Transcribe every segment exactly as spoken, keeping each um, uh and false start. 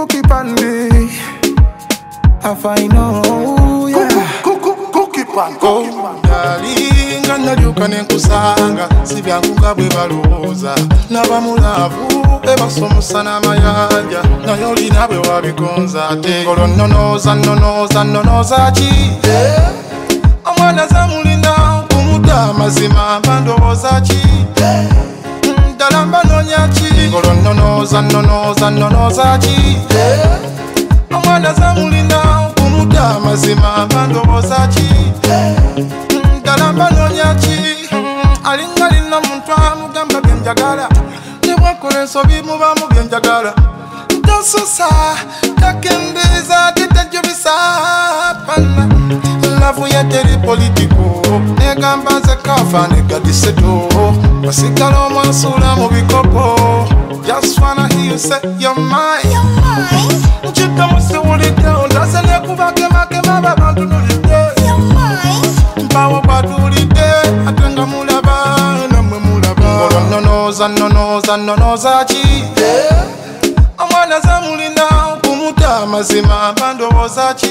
cookie pan me. I find out, yeah. Cookie, cookie, cookie pan, cookie pan. Darling, andalioka nenkusanga, sivyanguka bwe baloza. Naba mulavu, eba somusana mayanja. Na yoli nabwe wabikonza, tegolo nonoza, nonoza, nonoza chi. Yeah. Amwana za mulinda, kumuta mazima, bandoza chi. Yeah. Dalamba no nyachi ngolo nonoza nonoza nonoza chi amwana za mulinda kumuta mazima bandoza chi dalamba no nyachi alingali no muntu amugamba byenjagala tebwakole sobi muba mu byenjagala ntosusa takendeza tetajubisa pana lavu ya teri politiko negamba za kafa negadiseto basikalo mwansula mu bikopo just wanna hear you say your mind nchita musiwulite ondase nekuba kemakema babantu nulite mpawo batulite atenga mulaba namwe mulaba nonoza nonoza nonoza chi amwana za mulinda kumuta mazima bandoza chi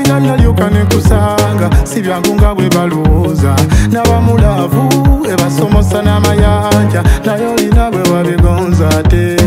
nalyoka nekusanga sibyangunga bwe baluza nabamulavu ebasomosa namayanja nayo linawe wabigonza te.